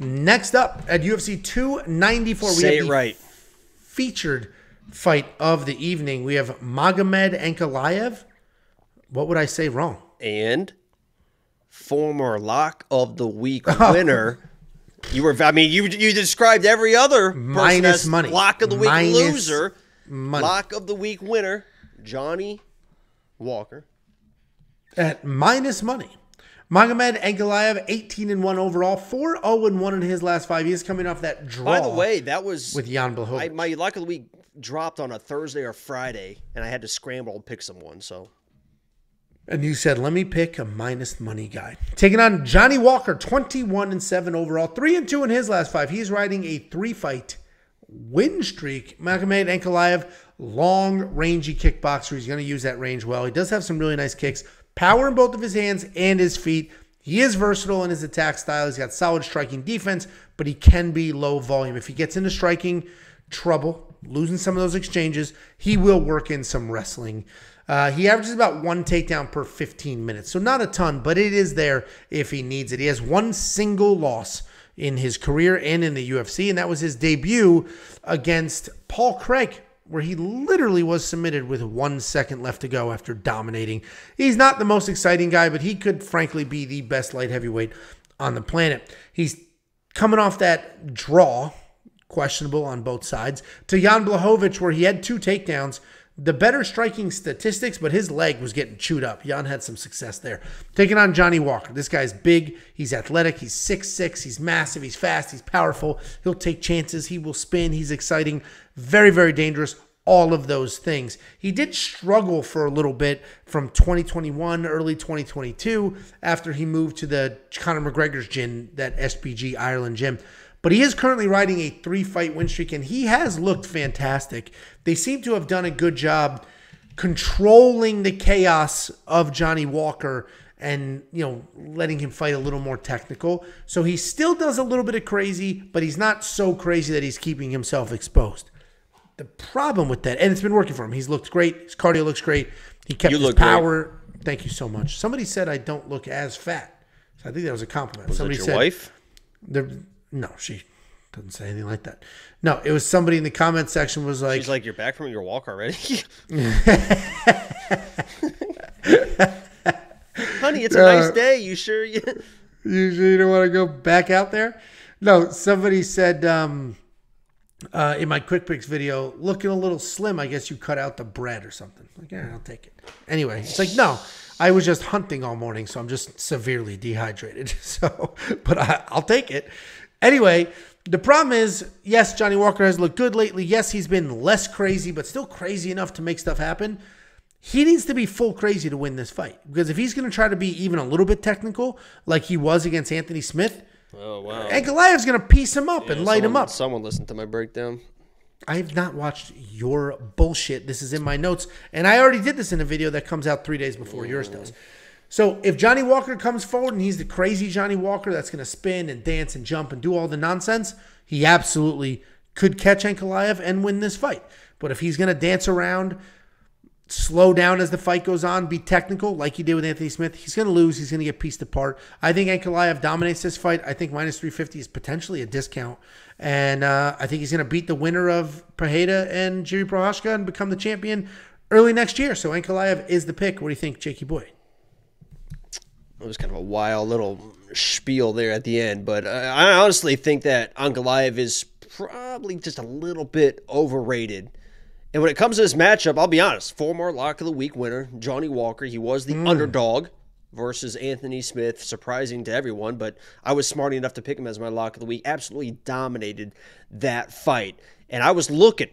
Next up at UFC 294, we have the featured fight of the evening. We have Magomed Ankalaev. What would I say wrong? And former lock of the week winner. You were, I mean, you described every other minus money lock of the week loser, lock of the week winner, Johnny Walker at minus money. Magomed Ankalaev, 18-1 overall, 4-0-1 in his last 5 years, coming off that draw. By the way, that was with Jan Blachowicz. My lock of the week dropped on a Thursday or Friday, and I had to scramble and pick someone. So. And you said, let me pick a minus money guy. Taking on Johnny Walker, 21-7 overall, 3-2 in his last five. He's riding a 3-fight win streak. Magomed Ankalaev, long, rangy kickboxer. He's going to use that range well. He does have some really nice kicks. Power in both of his hands and his feet. He is versatile in his attack style. He's got solid striking defense, but he can be low volume. If he gets into striking trouble, losing some of those exchanges, he will work in some wrestling. He averages about one takedown per 15 minutes. So not a ton, but it is there if he needs it. He has one single loss in his career and in the UFC, and that was his debut against Paul Craig, where he literally was submitted with 1 second left to go after dominating. He's not the most exciting guy, but he could frankly be the best light heavyweight on the planet. He's coming off that draw, questionable on both sides, to Jan Blachowicz, where he had 2 takedowns, the better striking statistics, but his leg was getting chewed up. Jan had some success there. Taking on Johnny Walker. This guy's big. He's athletic. He's 6'6". He's massive. He's fast. He's powerful. He'll take chances. He will spin. He's exciting. Very, very dangerous. All of those things. He did struggle for a little bit from 2021, early 2022, after he moved to the Conor McGregor's gym, that SBG Ireland gym. But he is currently riding a 3-fight win streak, and he has looked fantastic. They seem to have done a good job controlling the chaos of Johnny Walker and, you know, letting him fight a little more technical. So he still does a little bit of crazy, but he's not so crazy that he's keeping himself exposed. The problem with that, and it's been working for him. He's looked great. His cardio looks great. He kept his power. Great. Thank you so much. Somebody said I don't look as fat. So I think that was a compliment. Was somebody it your said, wife? No, she doesn't say anything like that. No, it was somebody in the comment section was like... She's like, you're back from your walk already? Honey, it's a nice day. You sure you don't want to go back out there? No, somebody said in my Quick Picks video, looking a little slim, I guess you cut out the bread or something. Like, yeah, I'll take it. Anyway, it's like, no. I was just hunting all morning, so I'm just severely dehydrated. So, but I'll take it. Anyway, the problem is, yes, Johnny Walker has looked good lately. Yes, he's been less crazy, but still crazy enough to make stuff happen. He needs to be full crazy to win this fight. Because if he's going to try to be even a little bit technical, like he was against Anthony Smith, oh, wow. Ankalaev's going to piece him up and light him up. Someone listened to my breakdown. I have not watched your bullshit. This is in my notes. And I already did this in a video that comes out 3 days before yours does. So if Johnny Walker comes forward and he's the crazy Johnny Walker that's going to spin and dance and jump and do all the nonsense, he absolutely could catch Ankalaev and win this fight. But if he's going to dance around, slow down as the fight goes on, be technical like he did with Anthony Smith, he's going to lose. He's going to get pieced apart. I think Ankalaev dominates this fight. I think minus 350 is potentially a discount. And I think he's going to beat the winner of Pereira and Jiří Procházka and become the champion early next year. So Ankalaev is the pick. What do you think, Jakey boy? It was kind of a wild little spiel there at the end, but I honestly think that Ankalaev is probably just a little bit overrated. And when it comes to this matchup, I'll be honest, former lock of the week winner, Johnny Walker, he was the underdog versus Anthony Smith, surprising to everyone, but I was smart enough to pick him as my lock of the week, absolutely dominated that fight. And I was looking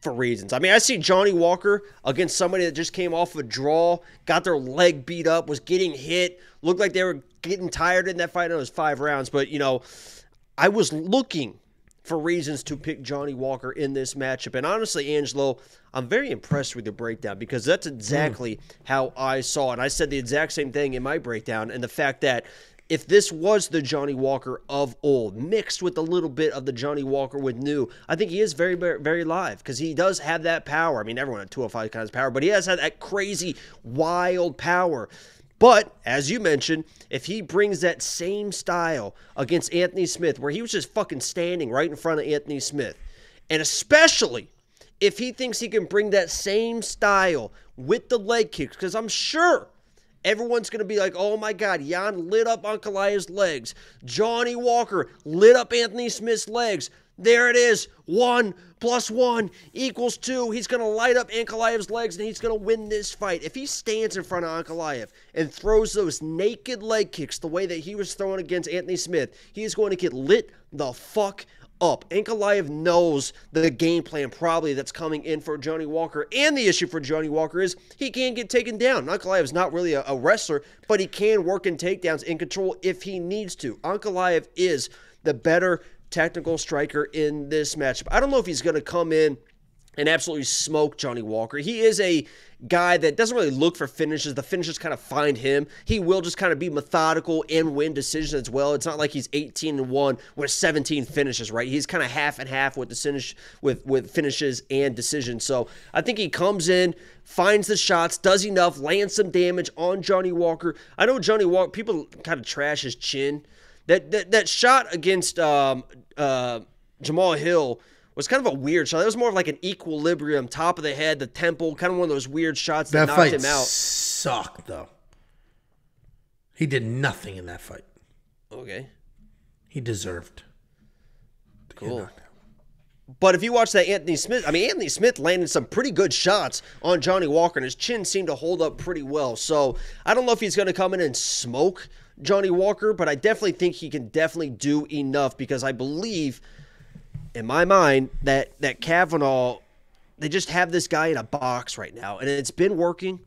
for reasons. I mean, I see Johnny Walker against somebody that just came off a draw, got their leg beat up, was getting hit, looked like they were getting tired in that fight. I know it was 5 rounds, but, you know, I was looking for reasons to pick Johnny Walker in this matchup. And honestly, Angelo, I'm very impressed with the breakdown because that's exactly how I saw it. I said the exact same thing in my breakdown, and the fact that if this was the Johnny Walker of old, mixed with a little bit of the Johnny Walker with new, I think he is very, very live because he does have that power. I mean, everyone at 205 kinds of power, but he has had that crazy, wild power. But as you mentioned, if he brings that same style against Anthony Smith, where he was just fucking standing right in front of Anthony Smith, and especially if he thinks he can bring that same style with the leg kicks, because I'm sure everyone's going to be like, oh my God, Jan lit up Ankalaev's legs. Johnny Walker lit up Anthony Smith's legs. There it is. 1 + 1 = 2. He's going to light up Ankalaev's legs, and he's going to win this fight. If he stands in front of Ankalaev and throws those naked leg kicks the way that he was throwing against Anthony Smith, he is going to get lit the fuck up. Ankalaev knows the game plan probably that's coming in for Johnny Walker, and the issue for Johnny Walker is he can get taken down. Ankalaev's not really a wrestler, but he can work in takedowns in control if he needs to. Ankalaev is the better technical striker in this matchup. I don't know if he's going to come in and absolutely smoke Johnny Walker. He is a guy that doesn't really look for finishes. The finishes kind of find him. He will just kind of be methodical and win decisions as well. It's not like he's 18-1 with 17 finishes, right? He's kind of half and half with the finish, with finishes and decisions. So I think he comes in, finds the shots, does enough, lands some damage on Johnny Walker. I know Johnny Walker, people kind of trash his chin. That shot against Jamal Hill was kind of a weird shot. That was more of like an equilibrium, top of the head, the temple, kind of one of those weird shots that knocked him out. That fight sucked, though. He did nothing in that fight. Okay. He deserved. Cool. But if you watch that Anthony Smith, I mean, Anthony Smith landed some pretty good shots on Johnny Walker, and his chin seemed to hold up pretty well. So I don't know if he's going to come in and smoke Johnny Walker, but I definitely think he can do enough, because I believe, in my mind, that Kavanaugh, they just have this guy in a box right now, and it's been working.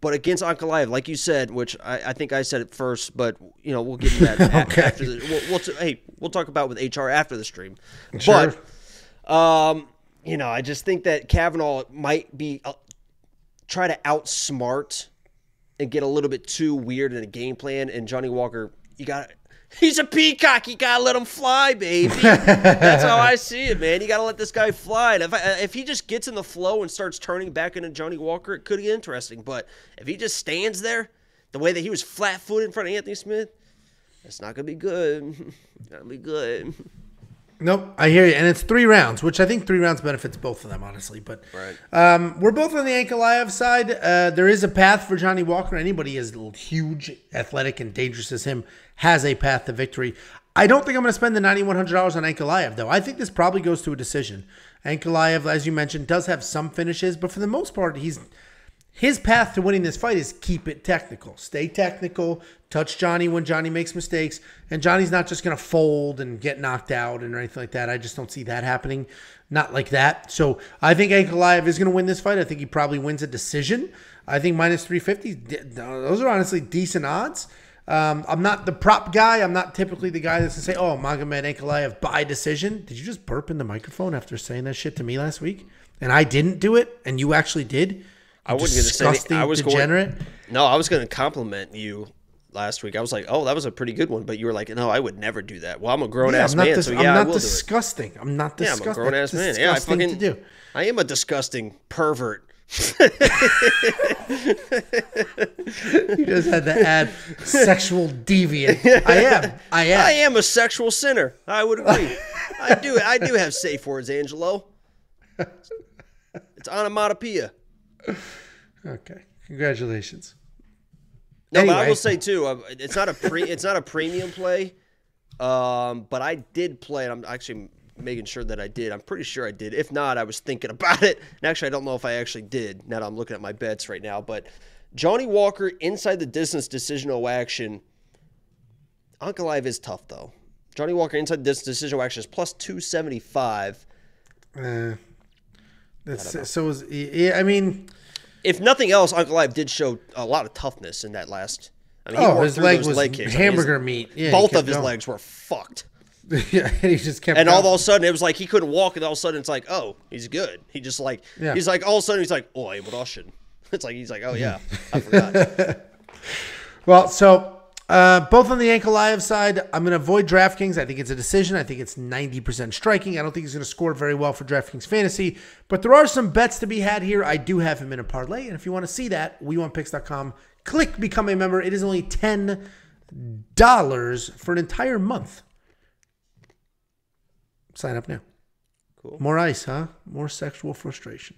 But against Ankalaev, like you said, which I think I said it first, but you know, we'll get to that okay. After the, we'll talk about with HR after the stream. Sure. But you know, I just think that Kavanaugh might be try to outsmart and get a little bit too weird in a game plan. And Johnny Walker, he's a peacock. You got to let him fly, baby. That's how I see it, man. You got to let this guy fly. And if he just gets in the flow and starts turning back into Johnny Walker, it could get interesting. But if he just stands there the way that he was flat-footed in front of Anthony Smith, that's not going to be good. Not going to be good. Nope, I hear you. And it's 3 rounds, which I think 3 rounds benefits both of them, honestly. But right. We're both on the Ankalaev side. There is a path for Johnny Walker. Anybody as huge, athletic, and dangerous as him has a path to victory. I don't think I'm going to spend the $9,100 on Ankalaev, though. I think this probably goes to a decision. Ankalaev, as you mentioned, does have some finishes, but for the most part, his path to winning this fight is keep it technical. Stay technical. Touch Johnny when Johnny makes mistakes. And Johnny's not just going to fold and get knocked out and anything like that. I just don't see that happening. Not like that. So I think Ankalaev is going to win this fight. I think he probably wins a decision. I think -350, those are honestly decent odds. I'm not the prop guy. I'm not typically the guy that's going to say, oh, Magomed Ankalaev by decision. Did you just burp in the microphone after saying that shit to me last week? And I didn't do it, and you actually did? I wasn't going to say that. I was degenerate. I was going to compliment you last week. I was like, "Oh, that was a pretty good one," but you were like, "No, I would never do that." Well, I'm a grown ass man, so yeah, I will do it. I'm not disgusting. I'm not disgusting. Yeah, I'm a grown ass man. Yeah, I am a disgusting pervert. You just had to add sexual deviant. I am a sexual sinner. I would agree. I do have safe words, Angelo. It's onomatopoeia. Okay, congratulations. No, anyway. But I will say too, it's not a premium play, but I did play, and I'm actually making sure that I did. I'm pretty sure I did. If not, I was thinking about it, and actually, I don't know if I actually did. Now that I'm looking at my bets right now, but Johnny Walker inside the distance decisional action. Ankalaev is tough though. Johnny Walker inside the distance decisional action is +275. I mean, if nothing else, Ankalaev did show a lot of toughness in that last. I mean, his leg was hamburger meat. Yeah, both of his legs were fucked. Yeah, and he just kept. And all of a sudden, it was like he couldn't walk, and all of a sudden, it's like, oh, he's good. He just like, he's like, all of a sudden, he's like, oh, I'm Russian. It's like he's like, oh yeah, I forgot. Well, so both on the Ankalaev side, I'm going to avoid DraftKings. I think it's a decision. I think it's 90% striking. I don't think he's going to score very well for DraftKings Fantasy, but there are some bets to be had here. I do have him in a parlay, and if you want to see that, wewantpicks.com, Click become a member. It is only $10 for an entire month. Sign up now. Cool. More ice, huh? More sexual frustration.